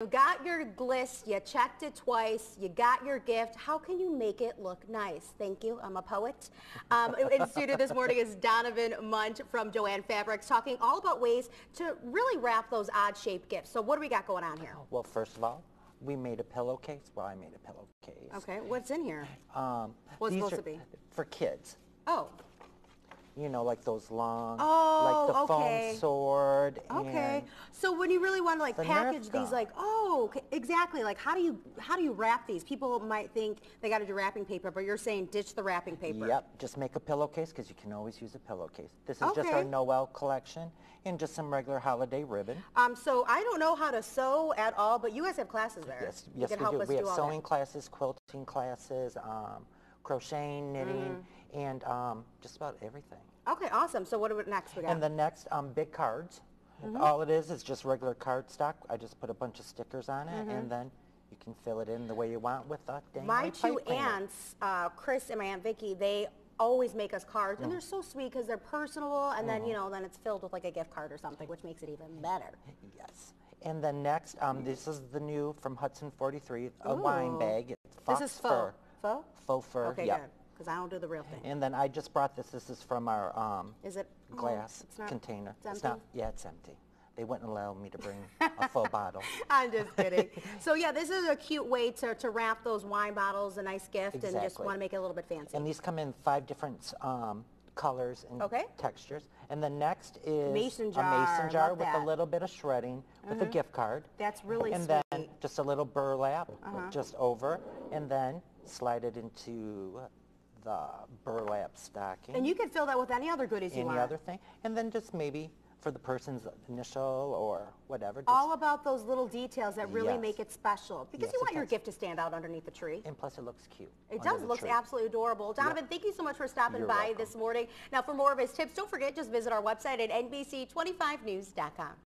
You got your list, you checked it twice, you got your gift. How can you make it look nice? Thank you, I'm a poet. In studio this morning is Donovan Moench from Jo-Ann Fabric, talking all about ways to really wrap those odd-shaped gifts. So what do we got going on here? Well, first of all, we made a pillowcase. Well, I made a pillowcase. Okay, what's in here? What's supposed to be? For kids. Oh. You know, like those long, like the foam sword. Okay. So when you really want to like package these, like exactly. Like how do you wrap these? People might think they got to do wrapping paper, but you're saying ditch the wrapping paper. Yep. Just make a pillowcase because you can always use a pillowcase. This is just our Noel collection and just some regular holiday ribbon. So I don't know how to sew at all, but you guys have classes there. Yes, yes, we do. We have sewing classes, quilting classes, crocheting, knitting, and just about everything. Okay, awesome. So what next we got? And the next, big cards. All it is just regular cardstock. I just put a bunch of stickers on it, and then you can fill it in the way you want with a dang pipe cleaner. My two aunts, Chris and my Aunt Vicky, they always make us cards, and they're so sweet because they're personable, and then, you know, then it's filled with like a gift card or something, which makes it even better. Yes. And then next, this is the new from Hudson 43, a wine bag. It's fox fur. Faux? Faux fur, okay, yeah. Because I don't do the real thing. And then I just brought this. This is from our glass container. It's empty? It's not, yeah, it's empty. They wouldn't allow me to bring a full bottle. I'm just kidding. So, yeah, this is a cute way to wrap those wine bottles, a nice gift, and just want to make it a little bit fancy. And these come in 5 different colors and textures. And the next is a mason jar with a little bit of shredding with a gift card. That's really sweet. And then just a little burlap just over, and then slide it into the burlap stocking. And you can fill that with any other goodies you want. Any other thing. And then just maybe for the person's initial or whatever. All about those little details that really make it special. Because you want your gift to stand out underneath the tree. And plus it looks cute. It does. It looks absolutely adorable. Donovan, thank you so much for stopping by this morning. Now for more of his tips, don't forget, just visit our website at NBC25news.com.